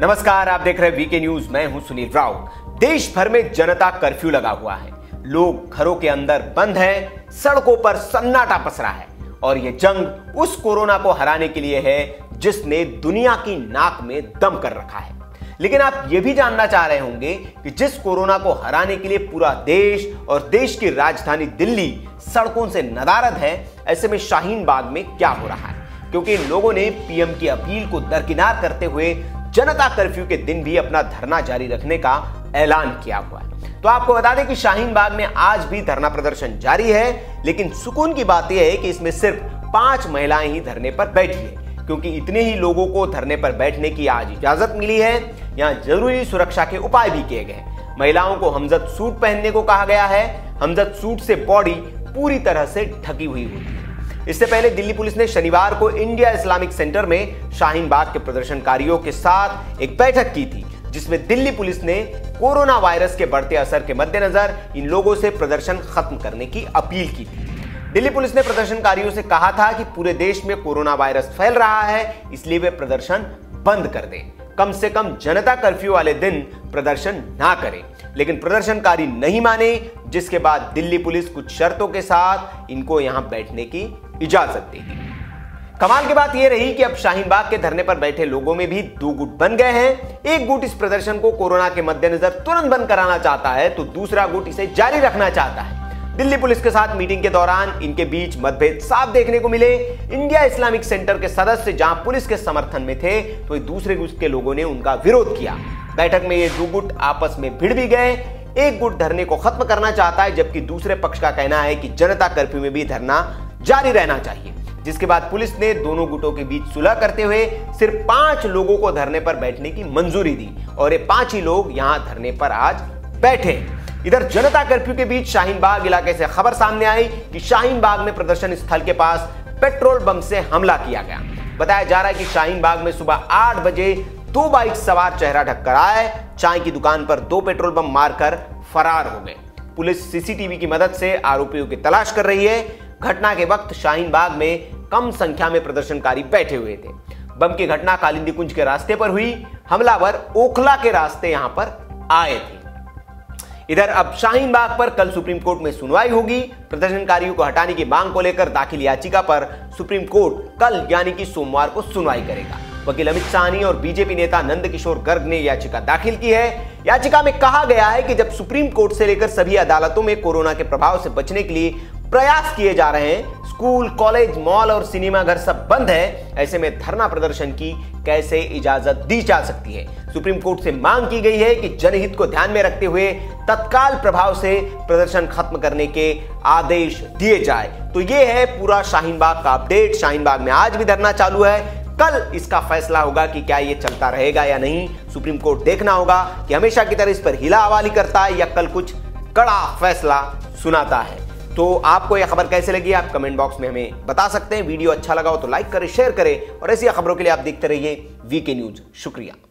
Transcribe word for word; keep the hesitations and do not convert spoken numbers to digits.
नमस्कार, आप देख रहे हैं वीके न्यूज। मैं हूं सुनील राव। देश भर में जनता कर्फ्यू लगा हुआ है, लोग घरों के अंदर बंद हैं, सड़कों पर सन्नाटा पसरा है और ये जंग उस कोरोना को हराने के लिए है जिसने दुनिया की नाक में दम कर रखा है। लेकिन आप ये भी जानना चाह रहे होंगे कि जिस कोरोना को हराने के लिए पूरा देश और देश की राजधानी दिल्ली सड़कों से नदारद है, ऐसे में शाहीन बाग में क्या हो रहा है, क्योंकि लोगों ने पीएम की अपील को दरकिनार करते हुए जनता कर्फ्यू के दिन भी अपना धरना जारी रखने का ऐलान किया हुआ है। तो आपको बता दें कि शाहीन बाग में आज भी धरना प्रदर्शन जारी है, लेकिन सुकून की बात यह है कि इसमें सिर्फ पांच महिलाएं ही धरने पर बैठी है, क्योंकि इतने ही लोगों को धरने पर बैठने की आज इजाजत मिली है। यहाँ जरूरी सुरक्षा के उपाय भी किए गए। महिलाओं को हमजद सूट पहनने को कहा गया है। हमजद सूट से बॉडी पूरी तरह से ढकी हुई होती है। इससे पहले दिल्ली पुलिस ने शनिवार को इंडिया इस्लामिक सेंटर में शाहीन बाग के प्रदर्शनकारियों के साथ एक बैठक की थी, जिसमें दिल्ली पुलिस ने कोरोना वायरस के बढ़ते असर के मद्देनजर इन लोगों से प्रदर्शन खत्म करने की अपील की थी। दिल्ली पुलिस ने प्रदर्शनकारियों से कहा था कि पूरे देश में कोरोना वायरस फैल रहा है, इसलिए वे प्रदर्शन बंद कर दें, कम से कम जनता कर्फ्यू वाले दिन प्रदर्शन ना करें। लेकिन प्रदर्शनकारी नहीं माने, जिसके बाद दिल्ली पुलिस कुछ शर्तों के साथ इनको यहां बैठने की इजाजत देगी। कमाल की बात यह रही कि अब शाहीन बाग के धरने पर बैठे लोगों में भी दो गुट बन गए हैं। एक गुट इस प्रदर्शन को कोरोना के मद्देनजर तुरंत बंद कराना चाहता है, तो दूसरा गुट इसे जारी रखना चाहता है। दिल्ली पुलिस के साथ मीटिंग के दौरान इनके बीच मतभेद साफ देखने को मिले। इंडिया इस्लामिक सेंटर के सदस्य जहां पुलिस के समर्थन में थे, तो दूसरे गुट के लोगों ने उनका विरोध किया। बैठक में ये दो गुट आपस में भिड़ भी गए। एक गुट धरने को खत्म करना चाहता है, जबकि दूसरे पक्ष का कहना है कि जनता कर्फ्यू में भी धरना जारी रहना चाहिए। जिसके बाद पुलिस ने दोनों गुटों के बीच सुलह करते हुए सिर्फ पांच लोगों को धरने पर बैठने की मंजूरी दी और ये पांच ही लोग यहाँ धरने पर आज बैठे। इधर जनता कर्फ्यू के बीच शाहीन बाग इलाके से खबर सामने आई कि शाहीन बाग में प्रदर्शन स्थल के पास पेट्रोल बम से हमला किया गया। बताया जा रहा है कि शाहीन बाग में सुबह आठ बजे दो बाइक सवार चेहरा ढककर आए, चाय की दुकान पर दो पेट्रोल बम मारकर फरार हो गए। पुलिस सीसीटीवी की मदद से आरोपियों की तलाश कर रही है। घटना के वक्त शाहीन बाग में कम संख्या में प्रदर्शनकारी बैठे हुए थे। बम की घटना कालिंदी कुंज के रास्ते पर हुई। हमलावर ओखला के रास्ते यहां पर आए थे। इधर अब शाहीन बाग पर कल सुप्रीम कोर्ट में सुनवाई होगी। प्रदर्शनकारियों को हटाने की मांग को लेकर दाखिल याचिका पर सुप्रीम कोर्ट कल यानी कि सोमवार को सुनवाई करेगा। वकील अमित सानी और बीजेपी नेता नंदकिशोर गर्ग ने याचिका दाखिल की है। याचिका में कहा गया है कि जब सुप्रीम कोर्ट से लेकर सभी अदालतों में कोरोना के प्रभाव से बचने के लिए प्रयास किए जा रहे हैं, स्कूल, कॉलेज, मॉल और सिनेमाघर सब बंद है, ऐसे में धरना प्रदर्शन की कैसे इजाजत दी जा सकती है। सुप्रीम कोर्ट से मांग की गई है कि जनहित को ध्यान में रखते हुए तत्काल प्रभाव से प्रदर्शन खत्म करने के आदेश दिए जाए। तो ये है पूरा शाहीन बाग का अपडेट। शाहीन बाग में आज भी धरना चालू है। कल इसका फैसला होगा कि क्या ये चलता रहेगा या नहीं। सुप्रीम कोर्ट देखना होगा कि हमेशा की तरह इस पर हिला हवाली करता है या कल कुछ कड़ा फैसला सुनाता है। तो आपको यह खबर कैसे लगी, आप कमेंट बॉक्स में हमें बता सकते हैं। वीडियो अच्छा लगा हो तो लाइक करें, शेयर करें और ऐसी खबरों के लिए आप देखते रहिए वीके न्यूज। शुक्रिया।